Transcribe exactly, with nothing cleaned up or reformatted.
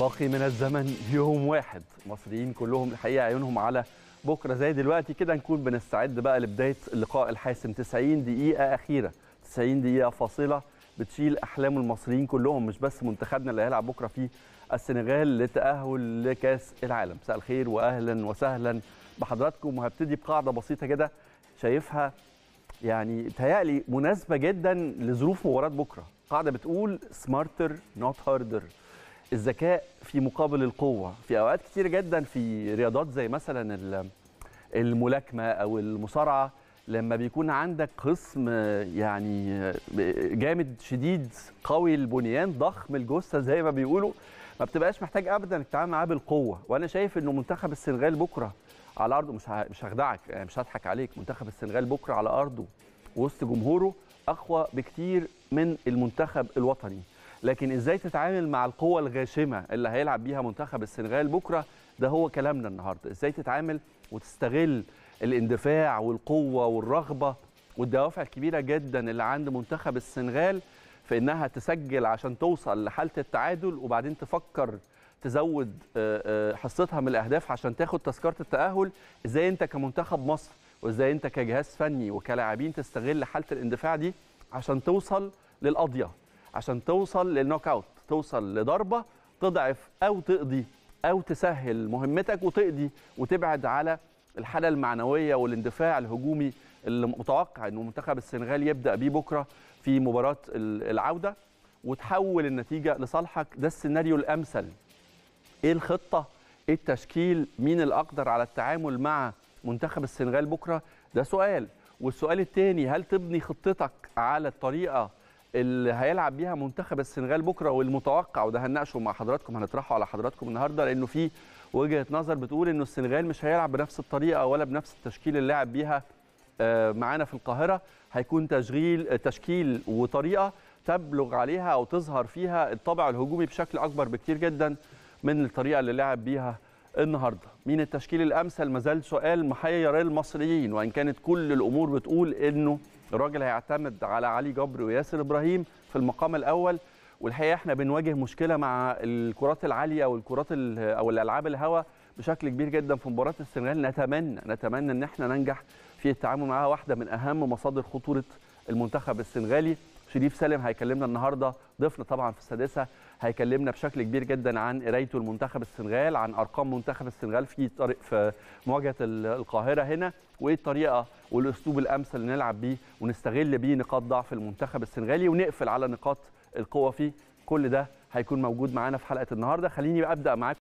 باقي من الزمن يوم واحد. المصريين كلهم الحقيقه عيونهم على بكره زي دلوقتي كده. نكون بنستعد بقى لبدايه اللقاء الحاسم. تسعين دقيقه اخيره، تسعين دقيقه فاصله بتشيل احلام المصريين كلهم، مش بس منتخبنا اللي هيلعب بكره في السنغال للتاهل لكاس العالم. مساء الخير واهلا وسهلا بحضراتكم، وهبتدي بقاعده بسيطه كده شايفها يعني تهيألي مناسبه جدا لظروف مباراه بكره. قاعده بتقول سمارتر نوت هاردر، الذكاء في مقابل القوة. في أوقات كتير جدا في رياضات زي مثلا الملاكمة أو المصارعة، لما بيكون عندك خصم يعني جامد شديد قوي البنيان ضخم الجثة زي ما بيقولوا، ما بتبقاش محتاج أبدا انك تتعامل معاه بالقوة. وأنا شايف إنه منتخب السنغال بكرة على أرضه، مش مش هخدعك يعني، مش هضحك عليك، منتخب السنغال بكرة على أرضه وسط جمهوره أقوى بكتير من المنتخب الوطني. لكن ازاي تتعامل مع القوة الغاشمة اللي هيلعب بيها منتخب السنغال بكرة، ده هو كلامنا النهاردة. ازاي تتعامل وتستغل الاندفاع والقوة والرغبة والدوافع الكبيرة جدا اللي عند منتخب السنغال، في انها تسجل عشان توصل لحالة التعادل وبعدين تفكر تزود حصتها من الاهداف عشان تاخد تذكرة التأهل. ازاي انت كمنتخب مصر وازاي انت كجهاز فني وكلاعبين تستغل حالة الاندفاع دي عشان توصل للقضية، عشان توصل للنوك اوت، توصل لضربه تضعف او تقضي او تسهل مهمتك وتقضي وتبعد على الحاله المعنويه والاندفاع الهجومي اللي متوقع انه منتخب السنغال يبدا بيه بكره في مباراه العوده، وتحول النتيجه لصالحك. ده السيناريو الامثل. ايه الخطه؟ ايه التشكيل؟ مين الاقدر على التعامل مع منتخب السنغال بكره؟ ده سؤال. والسؤال الثاني، هل تبني خطتك على الطريقه اللي هيلعب بيها منتخب السنغال بكره والمتوقع؟ وده هنناقشه مع حضراتكم، هنطرحه على حضراتكم النهارده، لانه في وجهه نظر بتقول انه السنغال مش هيلعب بنفس الطريقه ولا بنفس التشكيل اللي لعب بيها معانا في القاهره. هيكون تشغيل تشكيل وطريقه تبلغ عليها او تظهر فيها الطابع الهجومي بشكل اكبر بكتير جدا من الطريقه اللي لعب بيها النهارده. مين التشكيل الامثل؟ ما زال سؤال محير المصريين، وان كانت كل الامور بتقول انه الراجل هيعتمد على علي جبر وياسر ابراهيم في المقام الاول. والحقيقه احنا بنواجه مشكله مع الكرات العاليه او الكرات او الالعاب الهواء بشكل كبير جدا في مباراه السنغال. نتمنى نتمنى ان احنا ننجح في التعامل معاها. واحده من اهم مصادر خطوره المنتخب السنغالي شريف سالم هيكلمنا النهارده، ضيفنا طبعا في السادسه، هيكلمنا بشكل كبير جدا عن قرايته لمنتخب السنغال، عن ارقام منتخب السنغال في طريق في مواجهه القاهره هنا، وايه الطريقه والاسلوب الامثل اللي نلعب بيه ونستغل بيه نقاط ضعف المنتخب السنغالي ونقفل على نقاط القوه فيه. كل ده هيكون موجود معانا في حلقه النهارده. خليني ابدا معاكم